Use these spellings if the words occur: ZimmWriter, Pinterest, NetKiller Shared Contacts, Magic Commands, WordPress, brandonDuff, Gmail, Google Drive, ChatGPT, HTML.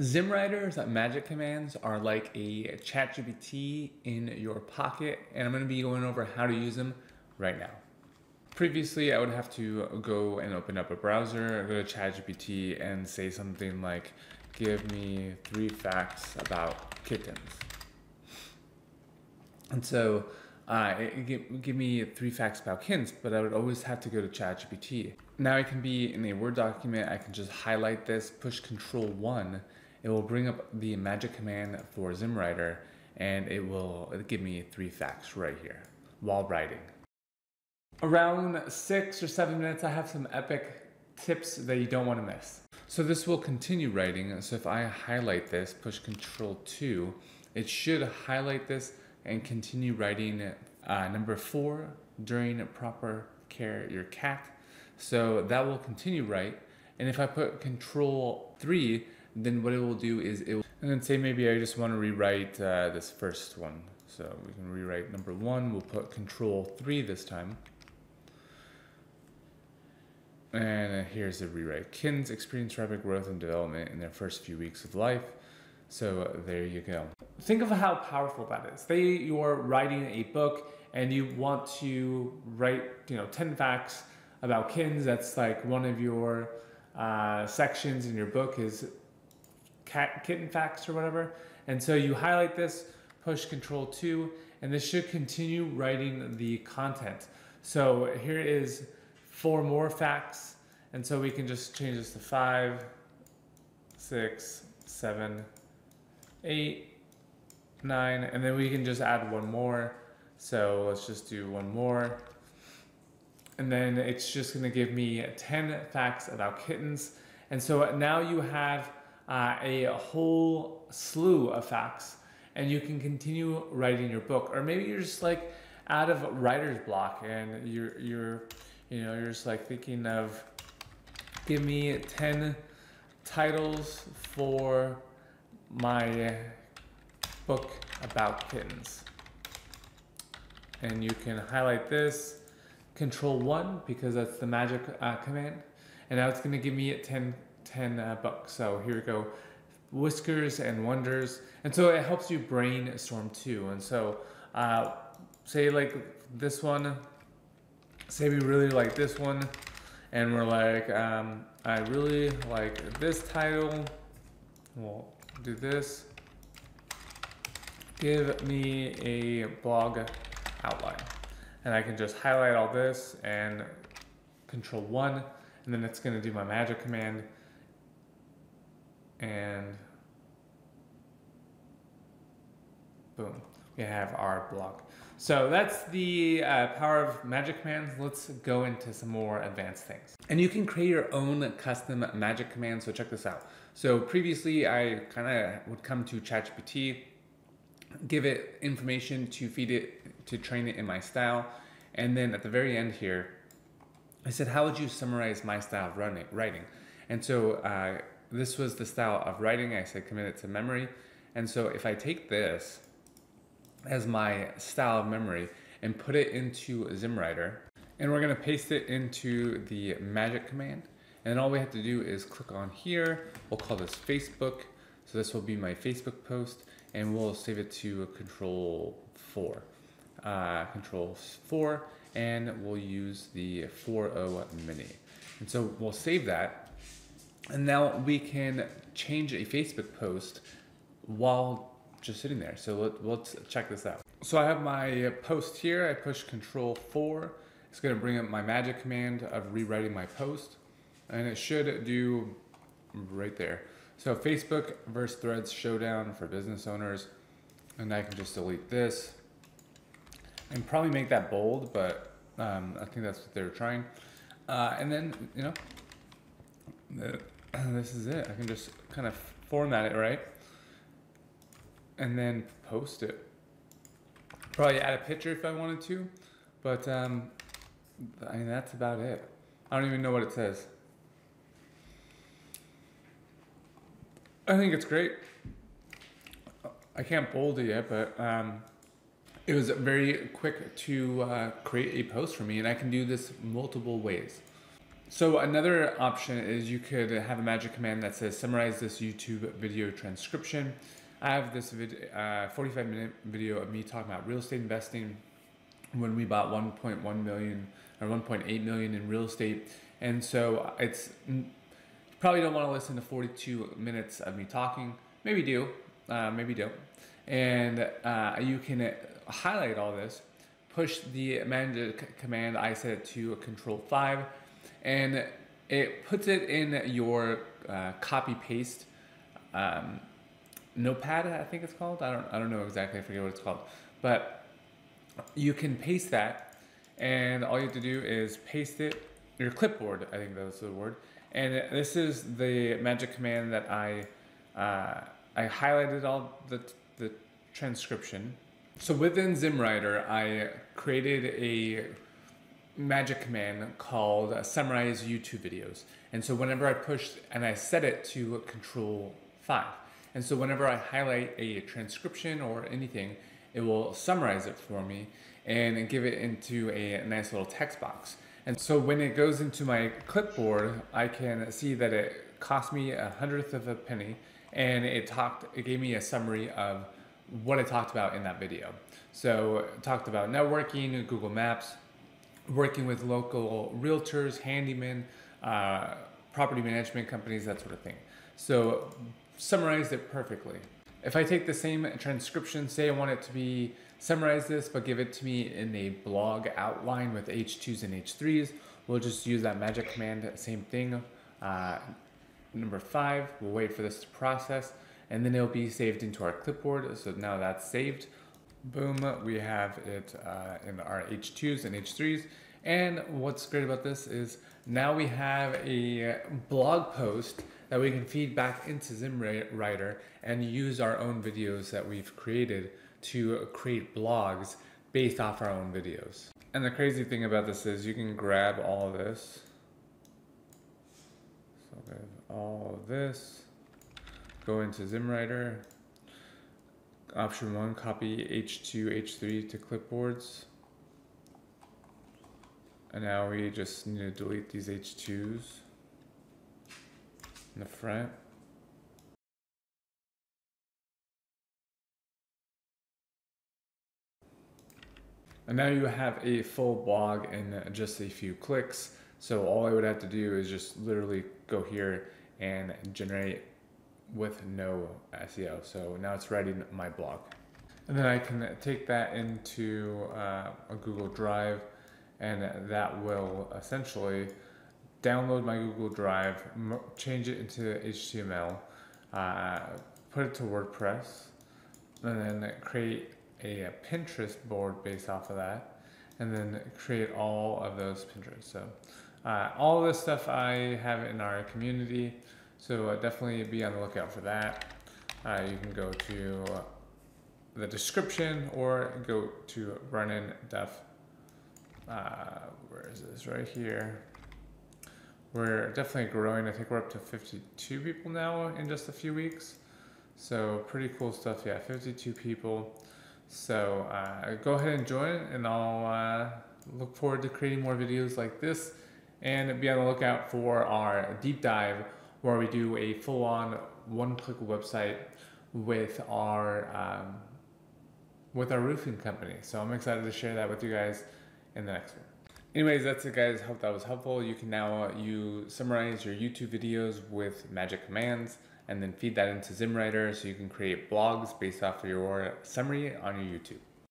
ZimmWriter, that Magic Commands, are like a ChatGPT in your pocket, and I'm going to be going over how to use them right now. Previously, I would have to go and open up a browser, go to ChatGPT, and say something like, give me 3 facts about kittens. And so give me 3 facts about kittens, but I would always have to go to ChatGPT. Now it can be in a Word document. I can just highlight this, push Control-1. It will bring up the magic command for ZimmWriter, and it will give me 3 facts right here while writing. Around 6 or 7 minutes, I have some epic tips that you don't want to miss. So this will continue writing. So if I highlight this, push Control-2, it should highlight this and continue writing number 4, during proper care your cat. So that will continue right. And if I put Control-3, then what it will do is it will, and then say maybe I just want to rewrite this first one. So we can rewrite number 1, we'll put Control-3 this time. And here's the rewrite. Kittens experience rapid growth and development in their first few weeks of life. So there you go. Think of how powerful that is. Say you're writing a book and you want to write, 10 facts about kittens. That's like one of your sections in your book is kitten facts or whatever. And so you highlight this, push Control-2, and this should continue writing the content. So here is 4 more facts, and so we can just change this to 5, 6, 7, 8, 9, and then we can just add 1 more. So let's just do 1 more, and then it's just going to give me 10 facts about kittens. And so now you have a whole slew of facts, and you can continue writing your book. Or maybe you're just like out of writer's block, and you're just like thinking of, give me 10 titles for my book about kittens. And you can highlight this, Control-1, because that's the magic command. And now it's gonna give me 10 books. So here we go, Whiskers and Wonders. And so it helps you brainstorm too. And so say like this one, say we really like this one, and we're like, I really like this title. We'll do this. Give me a blog outline. And I can just highlight all this and Control-1, and then it's going to do my magic command. And boom, we have our blog. So that's the power of magic commands. Let's go into some more advanced things. And you can create your own custom magic commands. So check this out. So previously I kind of would come to ChatGPT, give it information to feed it, to train it in my style. And then at the very end here, I said, how would you summarize my style of writing? And so this was the style of writing. I said, commit it to memory. And so if I take this as my style of memory and put it into ZimmWriter, and we're going to paste it into the magic command, and all we have to do is click on here. We'll call this Facebook. So this will be my Facebook post, and we'll save it to Control-4, Control-4, and we'll use the 4.0 mini. And so we'll save that, and now we can change a Facebook post while just sitting there. So let's check this out. So I have my post here. I push Control-4. It's going to bring up my magic command of rewriting my post, and it should do right there. So Facebook versus Threads showdown for business owners. And I can just delete this and probably make that bold, but I think that's what they were trying. And then, this is it. I can just kind of format it, right? And then post it. Probably add a picture if I wanted to, but I mean, that's about it. I don't even know what it says. I think it's great. I can't bold it yet, but it was very quick to create a post for me, and I can do this multiple ways. So another option is you could have a magic command that says, summarize this YouTube video transcription. I have this 45-minute video of me talking about real estate investing when we bought 1.1 million or 1.8 million in real estate. And so it's, you probably don't want to listen to 42 minutes of me talking. Maybe do, maybe don't. And you can highlight all this, push the magic command, I set it to Control-5, and it puts it in your copy-paste notepad, I think it's called. I don't know exactly, I forget what it's called. But you can paste that, and all you have to do is paste it, your clipboard, I think that's the word. And this is the magic command that I highlighted all the transcription. So within ZimmWriter, I created a magic command called summarize YouTube videos. And so whenever I push and I set it to Control-5. And so whenever I highlight a transcription or anything, it will summarize it for me and give it into a nice little text box. And so when it goes into my clipboard, I can see that it cost me 1/100 of a penny, and it gave me a summary of what I talked about in that video. So I talked about networking, Google Maps, working with local realtors, handymen, property management companies, that sort of thing. So summarized it perfectly. If I take the same transcription, say I want it to be summarize this, but give it to me in a blog outline with H2s and H3s, we'll just use that magic command, same thing, number 5, we'll wait for this to process, and then it'll be saved into our clipboard. So now that's saved. Boom, we have it in our H2s and H3s. And what's great about this is now we have a blog post that we can feed back into ZimmWriter and use our own videos that we've created to create blogs based off our own videos. And the crazy thing about this is you can grab all this. So I'll grab all of this, go into ZimmWriter, option 1, copy H2, H3 to clipboards. And now we just need to delete these H2s in the front. And now you have a full blog in just a few clicks. So all I would have to do is just literally go here and generate with no SEO. So now it's writing my blog. And then I can take that into a Google Drive, and that will essentially download my Google Drive, change it into HTML, put it to WordPress, and then create a Pinterest board based off of that, and then create all of those Pinterest. So all this stuff I have in our community, so definitely be on the lookout for that. You can go to the description or go to brandonDuff. Where is this? Right here. We're definitely growing. I think we're up to 52 people now in just a few weeks. So pretty cool stuff. Yeah, 52 people. So go ahead and join, and I'll look forward to creating more videos like this, and be on the lookout for our deep dive where we do a full-on one-click website with our roofing company. So I'm excited to share that with you guys in the next one. Anyways, that's it guys, hope that was helpful. You can now you summarize your YouTube videos with magic commands and then feed that into ZimmWriter so you can create blogs based off of your summary on your YouTube.